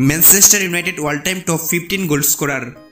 Manchester United all-time top 15 goal scorer.